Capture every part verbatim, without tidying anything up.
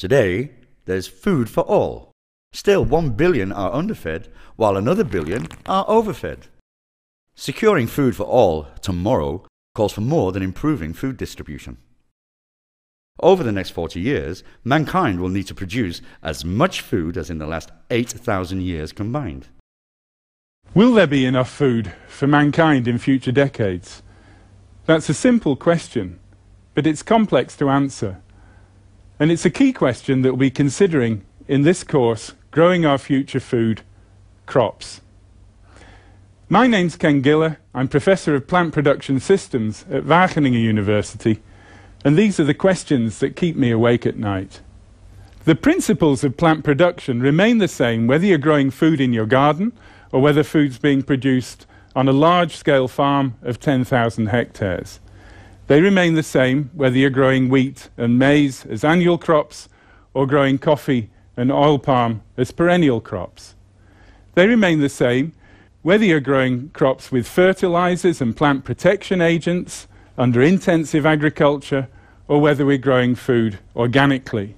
Today, there's food for all. Still, one billion are underfed, while another billion are overfed. Securing food for all tomorrow calls for more than improving food distribution. Over the next forty years, mankind will need to produce as much food as in the last eight thousand years combined. Will there be enough food for mankind in future decades? That's a simple question, but it's complex to answer. And it's a key question that we'll be considering in this course, Growing Our Future Food, Crops. My name's Ken Giller. I'm Professor of Plant Production Systems at Wageningen University, and these are the questions that keep me awake at night. The principles of plant production remain the same whether you're growing food in your garden or whether food's being produced on a large-scale farm of ten thousand hectares. They remain the same whether you're growing wheat and maize as annual crops or growing coffee and oil palm as perennial crops. They remain the same whether you're growing crops with fertilizers and plant protection agents under intensive agriculture or whether we're growing food organically.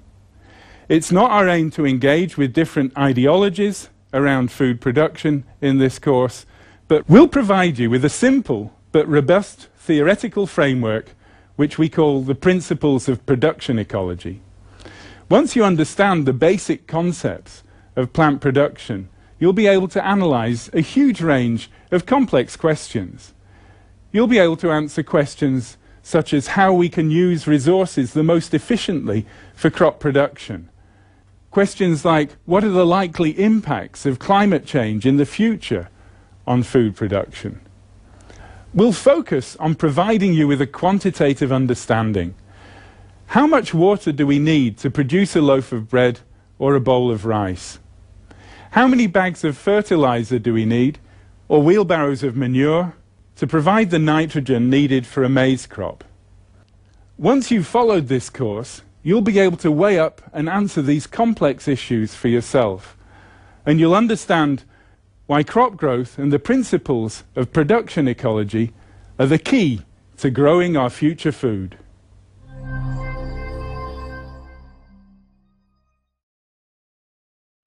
It's not our aim to engage with different ideologies around food production in this course, but we'll provide you with a simple but robust theoretical framework which we call the principles of production ecology. Once you understand the basic concepts of plant production, you'll be able to analyze a huge range of complex questions. You'll be able to answer questions such as how we can use resources the most efficiently for crop production. Questions like, what are the likely impacts of climate change in the future on food production? We'll focus on providing you with a quantitative understanding. How much water do we need to produce a loaf of bread or a bowl of rice? How many bags of fertilizer do we need, or wheelbarrows of manure, to provide the nitrogen needed for a maize crop? Once you've followed this course, you'll be able to weigh up and answer these complex issues for yourself, and you'll understand why crop growth and the principles of production ecology are the key to growing our future food.